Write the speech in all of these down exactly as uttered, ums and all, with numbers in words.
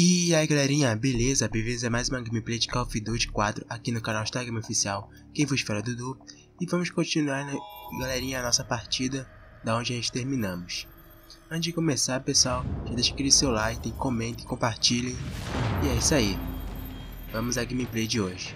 E aí galerinha, beleza? Bem-vindos a mais uma gameplay de Call of Duty quatro aqui no canal Stargame Oficial. Quem vos fala é Dudu. E vamos continuar, né, galerinha, a nossa partida, da onde a gente terminamos. Antes de começar, pessoal, já deixa aquele seu like, comentem, compartilhem. E é isso aí. Vamos à gameplay de hoje.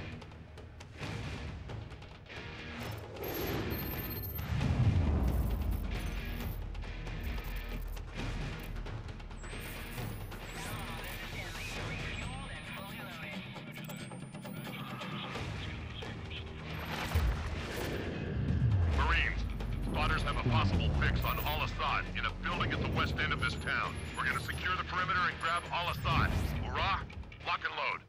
A possible fix on Al-Asad in a building at the west end of this town. We're going to secure the perimeter and grab Al-Asad. Hurrah! Lock and load.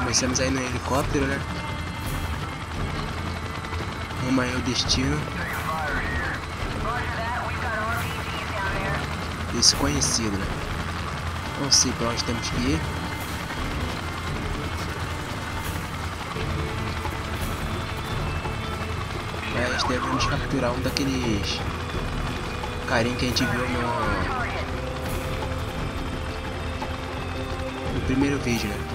Começamos aí no helicóptero, né? Rumo aí ao destino. Desconhecido, né? Não sei pra onde temos que ir. Mas devemos capturar um daqueles carinha que a gente viu no, no primeiro vídeo, né?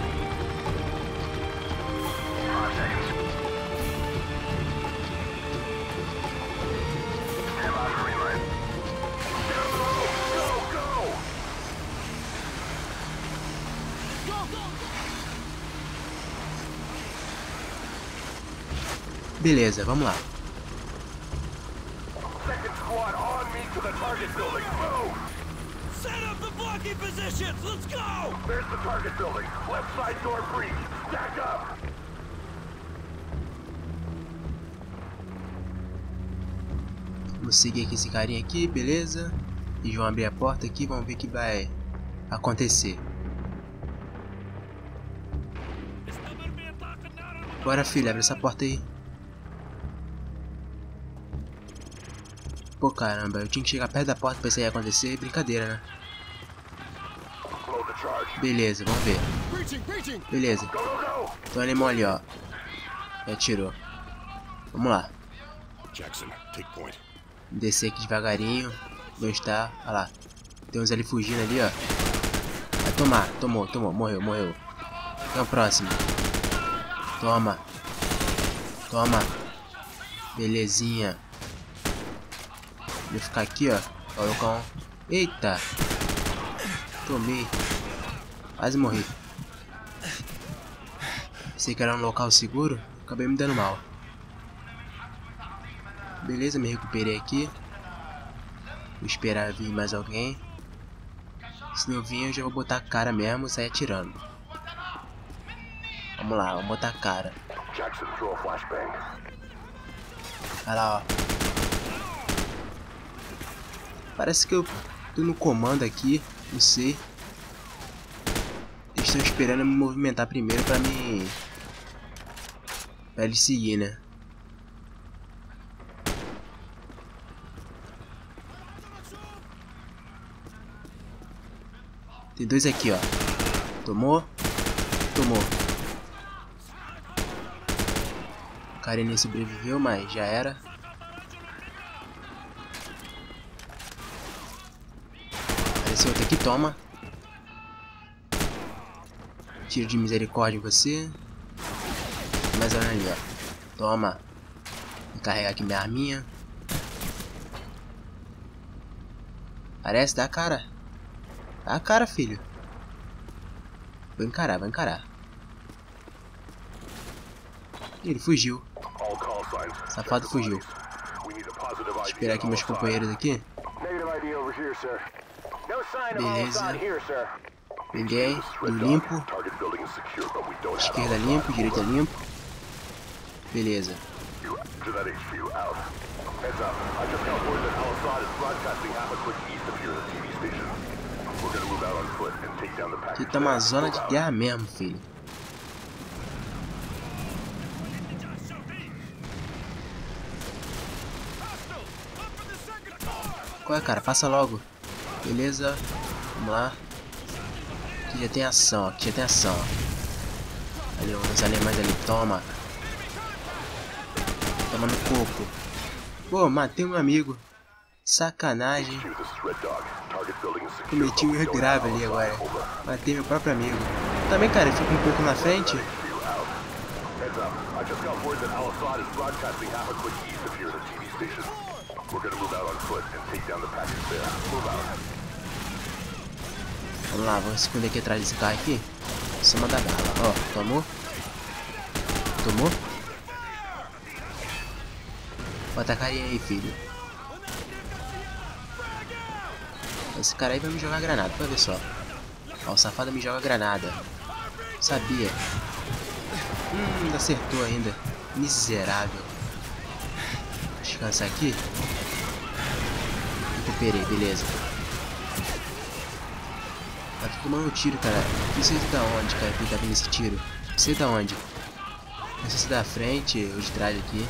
Beleza, vamos lá. Vamos seguir aqui esse carinha aqui, beleza? E vão abrir a porta aqui, vamos ver o que vai acontecer. Bora, filha, abre essa porta aí. Pô, caramba, eu tinha que chegar perto da porta pra isso aí acontecer, brincadeira, né? Beleza, vamos ver. Beleza. Tem um animal ali, ó. E atirou. Vamos lá. Descer aqui devagarinho. Onde está? Olha lá. Tem uns ali fugindo ali, ó. Vai tomar. Tomou, tomou. Morreu, morreu. Tem o próximo. Toma. Toma. Belezinha. Vou ficar aqui, ó. Ó, loucão. Eita. Tomei. Quase morri. Pensei que era um local seguro. Acabei me dando mal. Beleza, me recuperei aqui. Vou esperar vir mais alguém. Se não vir, eu já vou botar a cara mesmo e sair atirando. Vamos lá, vamos botar a cara. Olha lá, ó. Parece que eu tô no comando aqui, não sei. Eles estão esperando eu me movimentar primeiro pra me... pra eles seguir, né? Tem dois aqui, ó. Tomou? Tomou. O cara nem sobreviveu, mas já era. Esse outro aqui, toma. Tiro de misericórdia em você. Mas olha ali, ó. Toma. Vou carregar aqui minha arminha. Parece, dá a cara. Dá a cara, filho. Vou encarar, vou encarar. Ele fugiu. O safado fugiu. Vou esperar aqui meus companheiros aqui. Beleza. Ninguém. Tudo limpo. Esquerda limpo, direita limpo. Beleza. Aqui tá uma zona de guerra mesmo, filho. qual é, cara? Faça logo. Beleza. Vamos lá. Aqui já tem ação, aqui já tem ação. Ali, uns alemães ali. Toma. Toma no coco. Pô, matei um amigo. Sacanagem. Cometi um erro grave ali agora. Matei meu próprio amigo. Também, cara, eu fico um pouco na frente. Vamos lá, vamos esconder aqui atrás desse carro aqui. Só mandar bala. Ó, tomou. Tomou. Bota a carinha aí, filho. Esse cara aí vai me jogar granada, pra ver só. Ó, o safado me joga granada. Sabia. Hum, acertou ainda. Miserável. Descansa aqui. Recuperei, beleza. Tá tomando um tiro, cara. Não sei da onde, cara, que tá vindo esse tiro. Não sei da onde. Não sei se da frente ou de trás aqui.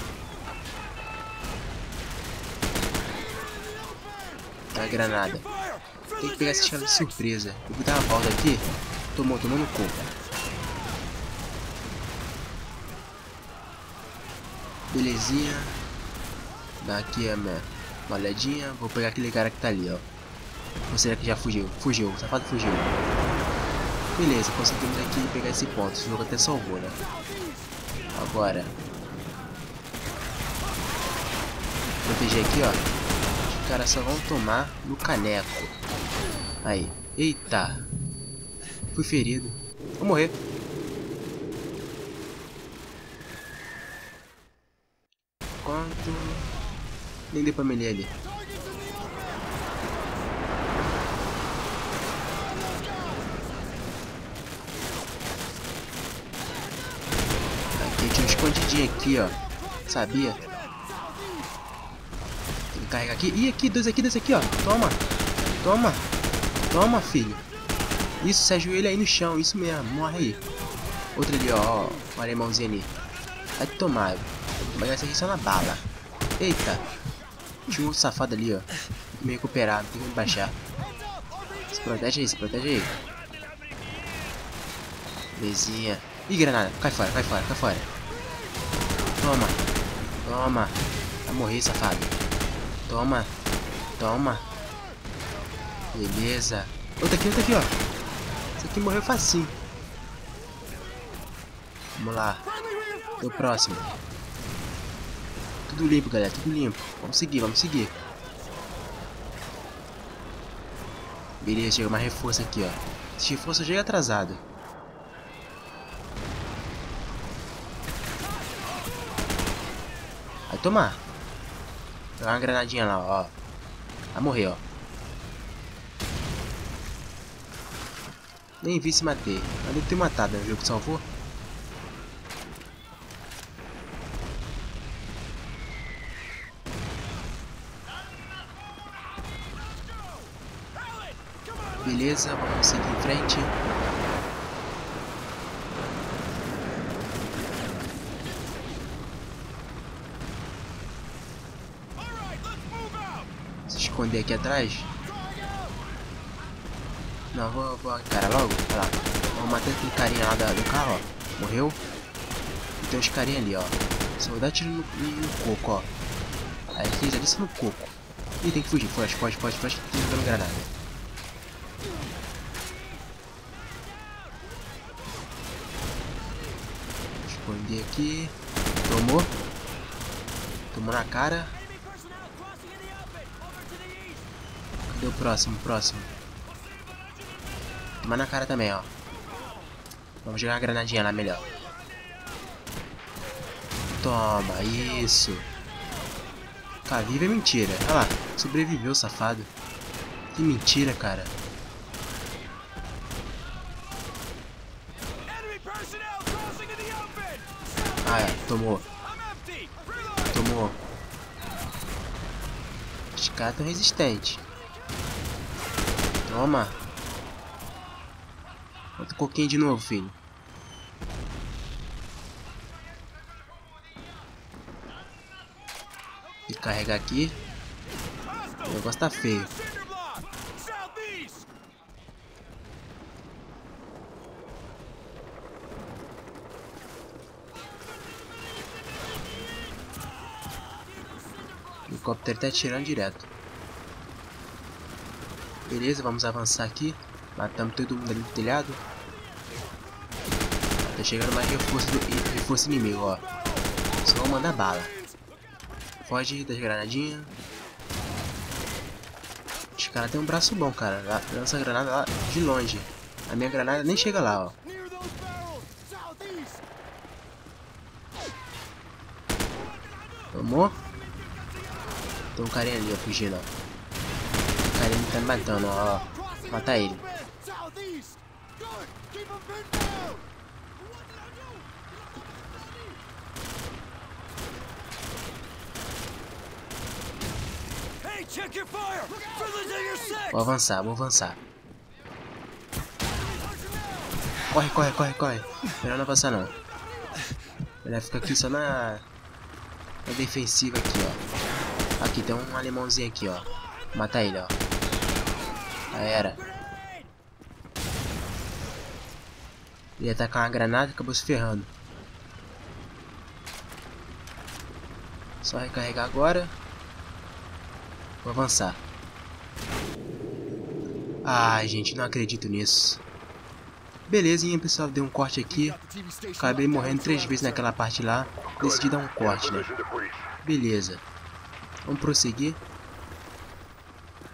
Tá granada. Tem que pegar esse cara de surpresa. Vou botar uma volta aqui. Tomou, tomou no corpo. Belezinha. Dá aqui a minha uma olhadinha. Vou pegar aquele cara que tá ali, ó. Ou será que já fugiu? Fugiu, o safado fugiu. Beleza, conseguimos aqui pegar esse ponto. Esse jogo até salvou, né? Agora. Proteger aqui, ó. Os caras só vão tomar no caneco. Aí. Eita. Fui ferido. Vou morrer. Quanto... Nem deu pra melhor ali. Aqui tinha um escondidinho aqui, ó. Sabia? Tem que carregar aqui. Ih, aqui, dois aqui, dois aqui, ó. Toma. Toma. Toma, filho. Isso, se ajoelha aí no chão. Isso mesmo. Morre aí. Outro ali, ó. O alemãozinho ali. Vai tomar. Mas essa aqui só na bala. Eita. Tinha um outro safado ali, ó. Me recuperar, não tem como baixar. Se protege aí, se protege aí. Belezinha. Ih, granada. Cai fora, cai fora, cai fora. Toma. Toma. Vai morrer, safado. Toma. Toma. Beleza. Outra aqui, outra aqui, ó. Esse aqui morreu facinho. Vamos lá. Tô próximo. Tudo limpo, galera, tudo limpo. Vamos seguir, vamos seguir. Beleza, chega mais reforço aqui, ó. Esse reforço chega atrasado. Vai tomar. Dá uma granadinha lá, ó. Vai morrer, ó. Nem vi se matei. Mas devo ter matado, né? O jogo que salvou. Beleza, vamos seguir em frente. Se esconder aqui atrás. Não, vou, vou cara, logo. Olha lá. Vou matar aquele carinha lá do carro, ó. Morreu. E tem uns carinha ali, ó. Só vou dar tiro no, no coco, ó. Aí eles ali são no coco. Ih, tem que fugir. Foge, foge, foge, foge. Tem que jogar granada. Esconder aqui. Tomou. Tomou na cara. Cadê o próximo? Próximo. Tomar na cara também, ó. Vamos jogar uma granadinha lá melhor. Toma, isso. Tá vivo é mentira. Olha lá. Sobreviveu, safado. Que mentira, cara. Ah, é. Tomou. Tomou. Os caras estão resistentes. Toma. Outro coquinho de novo, filho. E carregar aqui. Me costa feio. O helicóptero tá atirando direto. Beleza, vamos avançar aqui. Matamos todo mundo ali no telhado. Tá chegando mais reforço, do, reforço inimigo, ó. Só vou mandar bala. Foge das granadinhas. Os caras têm um braço bom, cara. Lança a granada lá de longe. A minha granada nem chega lá, ó. Tomou. Tem um carinha ali, ó, fugindo, ó. O carinha tá me matando, ó. Mata ele. Vou avançar, vou avançar. Corre, corre, corre, corre. Melhor não avançar, não. Melhor ficar aqui só na... na defensiva aqui, ó. Aqui tem um alemãozinho aqui, ó. Mata ele, ó. Já era. Ele ia atacar uma granada e acabou se ferrando. Só recarregar agora. Vou avançar. Ai, gente, não acredito nisso. Belezinha, pessoal, deu um corte aqui. Acabei morrendo três vezes naquela parte lá. Decidi dar um corte, né? Beleza. Vamos prosseguir.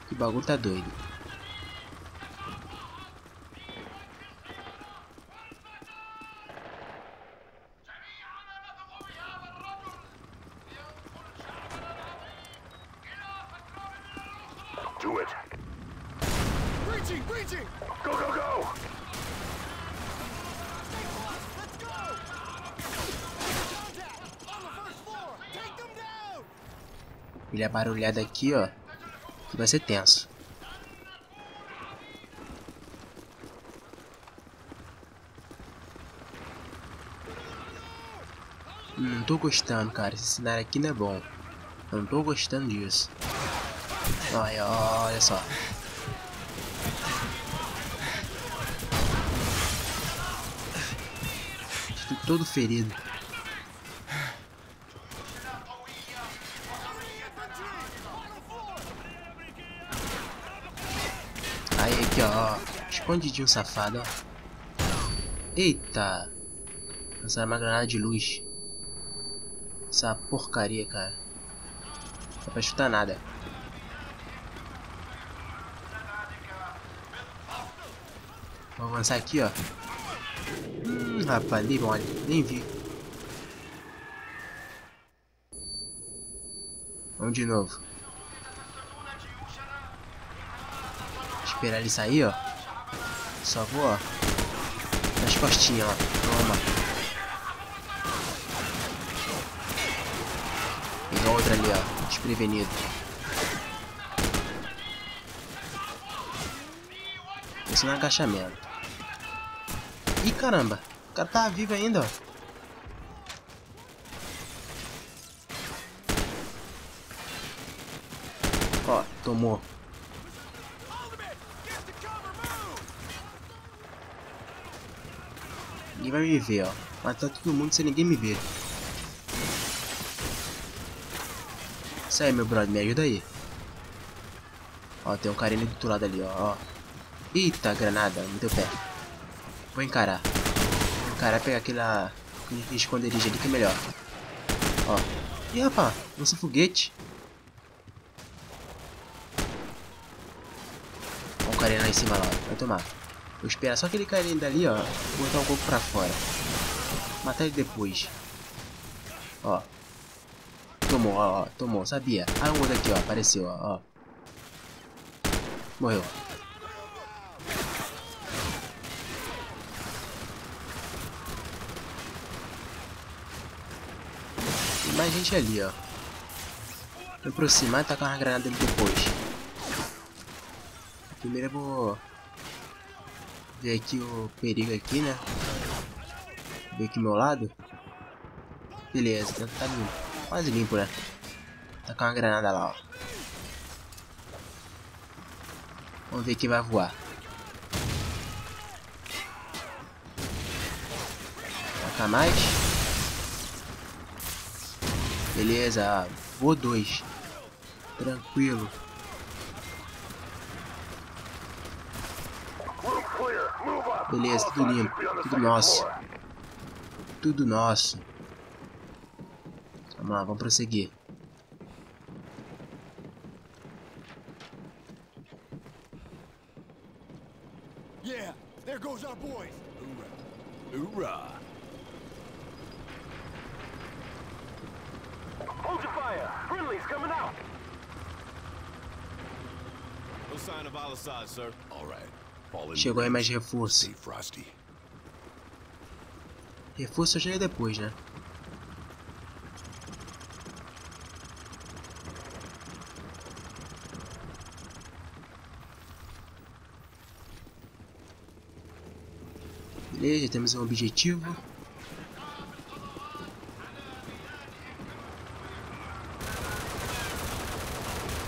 Que bagulho tá doido. Do it. Breaching, breaching. Go, go, go. Let's go. Ele é barulhado aqui, ó. Que vai ser tenso. Não tô gostando, cara. Esse cenário aqui não é bom. Eu não tô gostando disso. Ai, olha só. Estou todo ferido. Aí, aqui, ó. Escondidinho, safado, ó. Eita. Lançaram uma granada de luz. Essa porcaria, cara. Não dá pra chutar nada. Vamos avançar aqui, ó. Hum, rapaz, nem mole, nem vi. Vamos de novo. Esperar ele sair, ó. Só vou, ó. Nas costinhas, ó. Toma. Pegou outra ali, ó. Desprevenido. Esse não é agachamento. Ih, caramba, o cara tá vivo ainda, ó. Ó, tomou. Ninguém vai me ver, ó. Matar todo mundo sem ninguém me ver. Isso aí, meu brother, me ajuda aí. Ó, tem um carinha do outro lado ali, ó. Eita, granada, no teu pé. Vou encarar. Vou encarar, pegar aquela... aquele esconderijo ali que é melhor. Ó. Ih, rapaz, lança foguete. Ó, o carinha lá em cima, lá. Vai tomar. Vou esperar só aquele carinha dali, ó. Vou botar um pouco pra fora. Matar ele depois. Ó. Tomou, ó, ó. Tomou, sabia. Ah, um outro aqui, ó. Apareceu, ó. ó. Morreu. Mais gente ali, ó. Me aproximar e tacar uma granada ali depois. Primeiro eu vou ver aqui o perigo aqui, né? Ver aqui meu lado. Beleza, tá limpo. Quase limpo, né? Tacar uma granada lá, ó. Vamos ver quem vai voar. Matar mais. Beleza, voou dois. Tranquilo. Beleza, tudo limpo. Tudo nosso. Tudo nosso. Vamos lá, vamos prosseguir. Chegou aí mais reforço. Reforço eu já ia depois, né? Beleza, já temos um objetivo.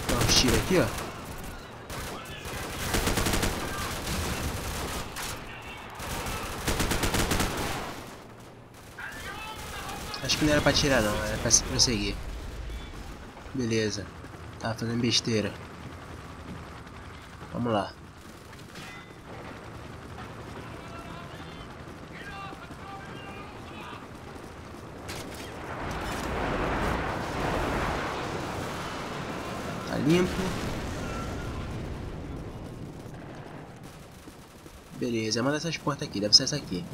Dá um tiro aqui, ó. Acho que não era pra tirar não, era pra se prosseguir. Beleza. Tava fazendo besteira. Vamos lá. Tá limpo. Beleza, é uma dessas portas aqui, deve ser essa aqui.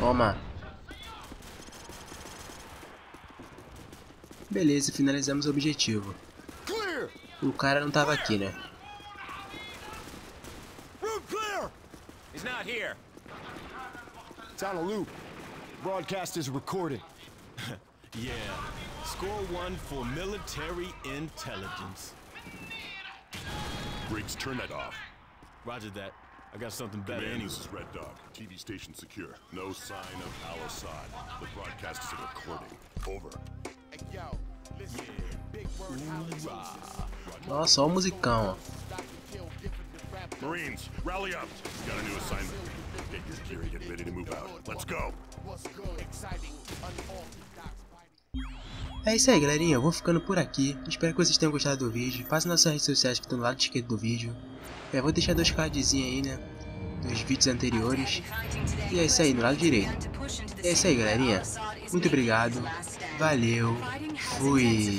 Toma. Beleza, finalizamos o objetivo. O cara não tava aqui, né? Briggs, turn that off. Roger that. I got something better anyway. This is Red Dog. T V station secure. No sign of Al-Asad. The broadcast is a recording. Over. Yo, listen. Big word Al-Asad. Nossa, ó o musicão. Marines, rally up. Got a new assignment. Get your gear and get ready to move out. Let's go. É isso aí, galerinha, eu vou ficando por aqui, espero que vocês tenham gostado do vídeo, passem nas suas redes sociais que estão do lado esquerdo do vídeo, eu vou deixar dois cardzinhos aí, né, dos vídeos anteriores, e é isso aí, no lado direito. É isso aí, galerinha, muito obrigado, valeu, fui!